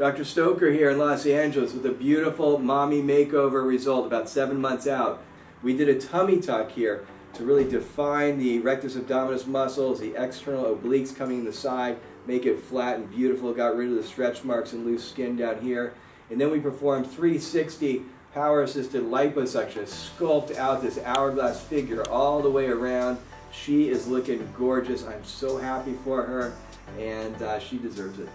Dr. Stoker here in Los Angeles with a beautiful mommy makeover result about 7 months out. We did a tummy tuck here to really define the rectus abdominis muscles, the external obliques coming in the side, make it flat and beautiful, got rid of the stretch marks and loose skin down here. And then we performed 360 power-assisted liposuction, sculpt out this hourglass figure all the way around. She is looking gorgeous. I'm so happy for her, and she deserves it.